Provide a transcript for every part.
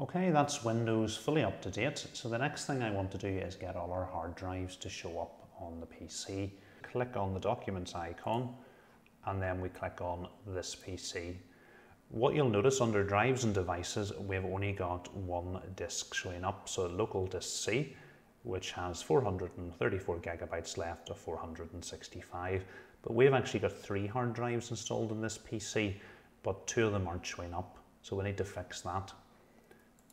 Okay, that's Windows fully up to date. So the next thing I want to do is get all our hard drives to show up on the PC. Click on the Documents icon and then we click on This PC. What you'll notice under Drives and Devices, we've only got one disk showing up, so local disk C, which has 434 gigabytes left of 465. But we've actually got three hard drives installed in this PC, but two of them aren't showing up, so we need to fix that.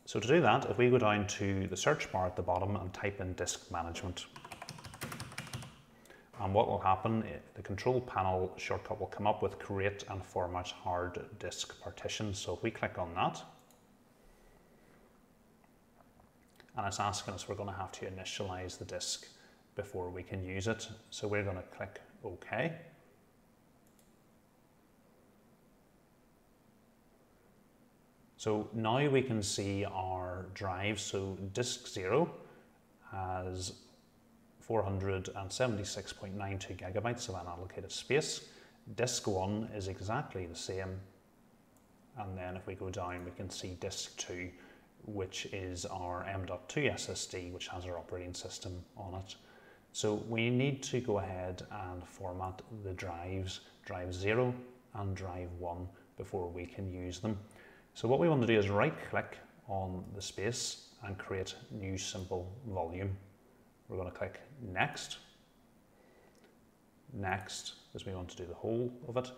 So to do that, if we go down to the search bar at the bottom and type in disk management, and what will happen, the control panel shortcut will come up with create and format hard disk partition. So if we click on that, and it's asking us, we're going to have to initialize the disk before we can use it. So we're going to click OK. So now we can see our drive. So disk 0 has 476.92 gigabytes of unallocated space. Disk 1 is exactly the same. And then if we go down, we can see disk 2, which is our M.2 SSD, which has our operating system on it. So we need to go ahead and format the drives, drive 0 and drive 1, before we can use them. So what we want to do is right click on the space and create new simple volume. We're going to click next, next, because we want to do the whole of it.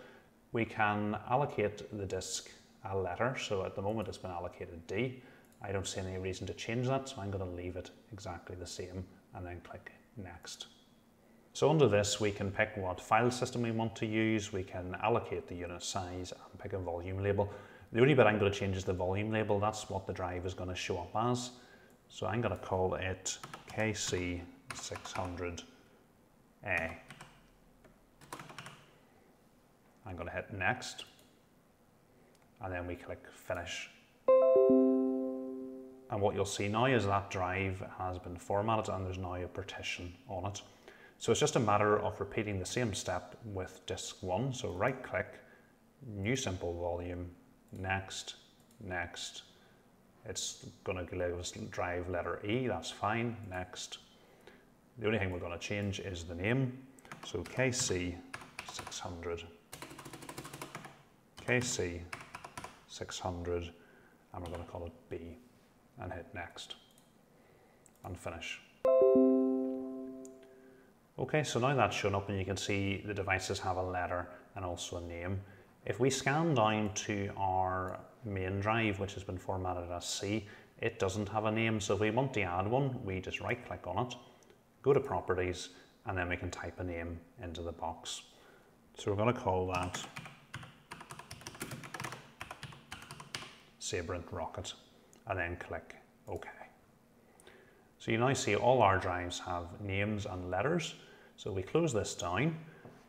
We can allocate the disk a letter, so at the moment it's been allocated D. I don't see any reason to change that, so I'm going to leave it exactly the same and then click next. So under this, we can pick what file system we want to use. We can allocate the unit size and pick a volume label. The only bit I'm going to change is the volume label. That's what the drive is going to show up as. So I'm going to call it KC600A. I'm going to hit next, and then we click finish. And what you'll see now is that drive has been formatted and there's now a partition on it. So it's just a matter of repeating the same step with disk 1. So right click, new simple volume, next, next. It's going to give us drive letter E, that's fine, next. The only thing we're going to change is the name. So KC600, KC600, and we're going to call it B, and hit next, and finish. Okay, so now that's shown up and you can see the devices have a letter and also a name. If we scan down to our main drive, which has been formatted as C, it doesn't have a name. So if we want to add one, we just right click on it, go to properties, and then we can type a name into the box. So we're going to call that Sabrent Rocket, and then click OK. So you now see all our drives have names and letters. So we close this down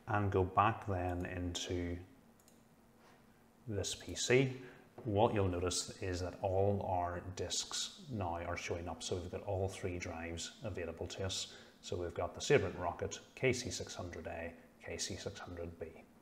and go back then into this PC. What you'll notice is that all our disks now are showing up, so we've got all three drives available to us. So we've got the Sabrent Rocket, KC600A, KC600B.